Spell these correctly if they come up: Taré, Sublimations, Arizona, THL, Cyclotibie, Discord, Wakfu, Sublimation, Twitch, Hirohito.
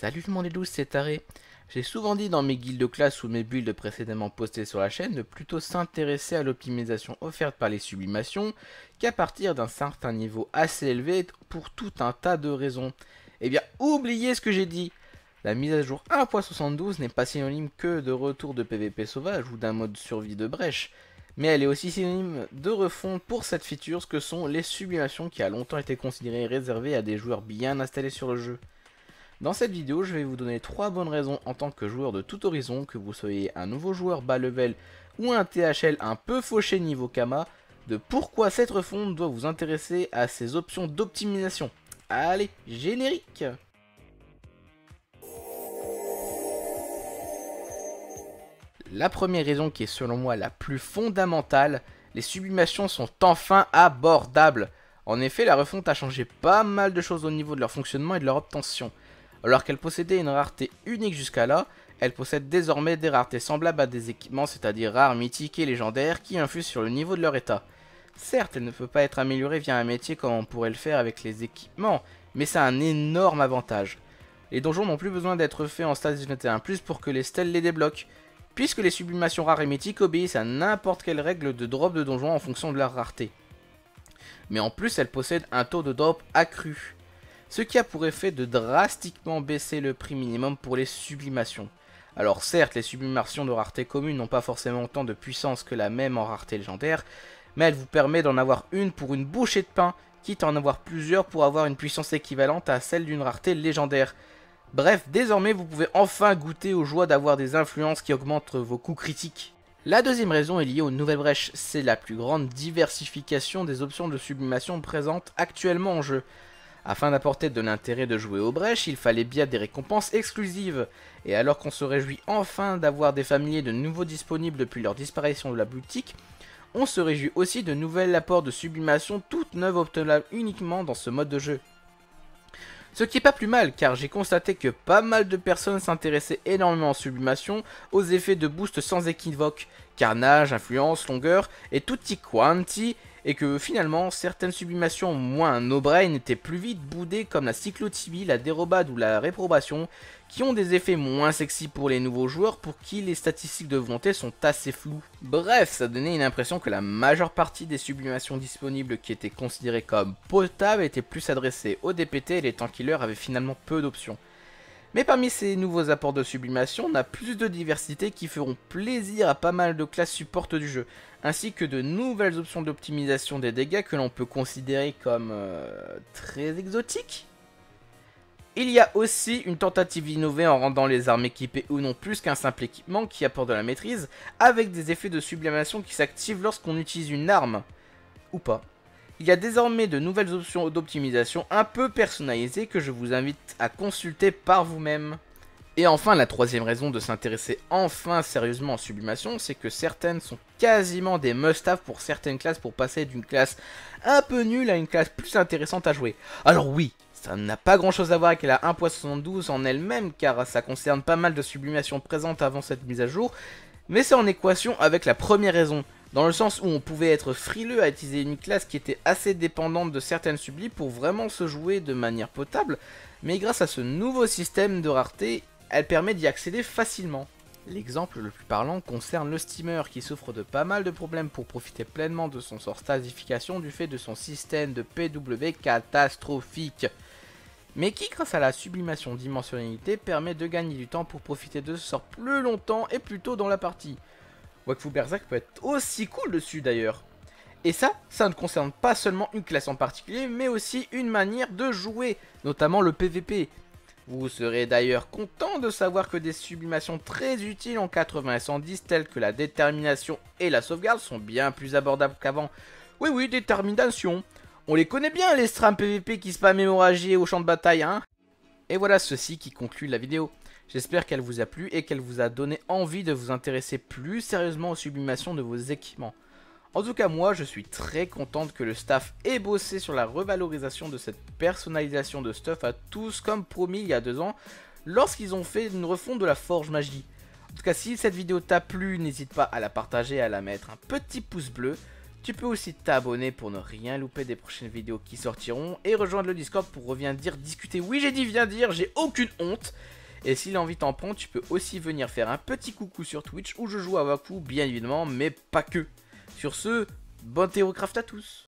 Salut tout le monde et douce, c'est Taré. J'ai souvent dit dans mes guildes de classe ou mes builds précédemment postées sur la chaîne de plutôt s'intéresser à l'optimisation offerte par les sublimations qu'à partir d'un certain niveau assez élevé pour tout un tas de raisons. Eh bien, oubliez ce que j'ai dit. La mise à jour 1.72 n'est pas synonyme que de retour de PVP sauvage ou d'un mode survie de brèche, mais elle est aussi synonyme de refonte pour cette feature, ce que sont les sublimations qui a longtemps été considérées réservées à des joueurs bien installés sur le jeu. Dans cette vidéo, je vais vous donner 3 bonnes raisons en tant que joueur de tout horizon, que vous soyez un nouveau joueur bas level ou un THL un peu fauché niveau Kama, de pourquoi cette refonte doit vous intéresser à ces options d'optimisation. Allez, générique! La première raison, qui est selon moi la plus fondamentale, les sublimations sont enfin abordables. En effet, la refonte a changé pas mal de choses au niveau de leur fonctionnement et de leur obtention. Alors qu'elle possédait une rareté unique jusqu'à là, elle possède désormais des raretés semblables à des équipements, c'est-à-dire rares, mythiques et légendaires, qui infusent sur le niveau de leur état. Certes, elle ne peut pas être améliorée via un métier comme on pourrait le faire avec les équipements, mais ça a un énorme avantage. Les donjons n'ont plus besoin d'être faits en stade 21+ pour que les stèles les débloquent, puisque les sublimations rares et mythiques obéissent à n'importe quelle règle de drop de donjon en fonction de leur rareté. Mais en plus, elle possède un taux de drop accru, ce qui a pour effet de drastiquement baisser le prix minimum pour les sublimations. Alors certes, les sublimations de rareté commune n'ont pas forcément autant de puissance que la même en rareté légendaire, mais elle vous permet d'en avoir une pour une bouchée de pain, quitte à en avoir plusieurs pour avoir une puissance équivalente à celle d'une rareté légendaire. Bref, désormais vous pouvez enfin goûter aux joies d'avoir des influences qui augmentent vos coûts critiques. La deuxième raison est liée aux nouvelles brèches, c'est la plus grande diversification des options de sublimation présentes actuellement en jeu. Afin d'apporter de l'intérêt de jouer aux brèches, il fallait bien des récompenses exclusives. Et alors qu'on se réjouit enfin d'avoir des familiers de nouveau disponibles depuis leur disparition de la boutique, on se réjouit aussi de nouveaux apports de sublimation toutes neuves obtenables uniquement dans ce mode de jeu. Ce qui est pas plus mal, car j'ai constaté que pas mal de personnes s'intéressaient énormément en sublimation aux effets de boost sans équivoque, carnage, influence, longueur et tutti quanti, et que finalement certaines sublimations moins un no-brain étaient plus vite boudées comme la cyclotibie, la dérobade ou la réprobation, qui ont des effets moins sexy pour les nouveaux joueurs pour qui les statistiques de volonté sont assez floues. Bref, ça donnait une impression que la majeure partie des sublimations disponibles qui étaient considérées comme potables étaient plus adressées aux DPT et les tank killers avaient finalement peu d'options. Mais parmi ces nouveaux apports de sublimation, on a plus de diversité qui feront plaisir à pas mal de classes support du jeu, ainsi que de nouvelles options d'optimisation des dégâts que l'on peut considérer comme très exotiques. Il y a aussi une tentative d'innover en rendant les armes équipées ou non plus qu'un simple équipement qui apporte de la maîtrise, avec des effets de sublimation qui s'activent lorsqu'on utilise une arme, ou pas. Il y a désormais de nouvelles options d'optimisation un peu personnalisées que je vous invite à consulter par vous-même. Et enfin, la troisième raison de s'intéresser enfin sérieusement en sublimation, c'est que certaines sont quasiment des must-have pour certaines classes pour passer d'une classe un peu nulle à une classe plus intéressante à jouer. Alors oui, ça n'a pas grand-chose à voir avec la 1.72 en elle-même, car ça concerne pas mal de sublimations présentes avant cette mise à jour, mais c'est en équation avec la première raison. Dans le sens où on pouvait être frileux à utiliser une classe qui était assez dépendante de certaines sublimes pour vraiment se jouer de manière potable, mais grâce à ce nouveau système de rareté, elle permet d'y accéder facilement. L'exemple le plus parlant concerne le steamer qui souffre de pas mal de problèmes pour profiter pleinement de son sort stasification du fait de son système de PW catastrophique, mais qui grâce à la sublimation dimensionnalité permet de gagner du temps pour profiter de ce sort plus longtemps et plus tôt dans la partie. Wakfu Berserk peut être aussi cool dessus d'ailleurs. Et ça ne concerne pas seulement une classe en particulier, mais aussi une manière de jouer, notamment le PVP. Vous serez d'ailleurs content de savoir que des sublimations très utiles en 80 et 110, telles que la détermination et la sauvegarde, sont bien plus abordables qu'avant. Oui, détermination. On les connaît bien, les strams PVP qui spamment hémorragie au champ de bataille, hein. Et voilà ceci qui conclut la vidéo. J'espère qu'elle vous a plu et qu'elle vous a donné envie de vous intéresser plus sérieusement aux sublimations de vos équipements. En tout cas, moi, je suis très contente que le staff ait bossé sur la revalorisation de cette personnalisation de stuff à tous comme promis il y a 2 ans, lorsqu'ils ont fait une refonte de la Forge Magie. En tout cas, si cette vidéo t'a plu, n'hésite pas à la partager et à la mettre un petit pouce bleu. Tu peux aussi t'abonner pour ne rien louper des prochaines vidéos qui sortiront et rejoindre le Discord pour revenir dire, discuter. Oui, j'ai dit viens dire, j'ai aucune honte. Et si l'envie t'en prend, tu peux aussi venir faire un petit coucou sur Twitch où je joue à Wakfu, bien évidemment, mais pas que. Sur ce, bonne théocraft à tous.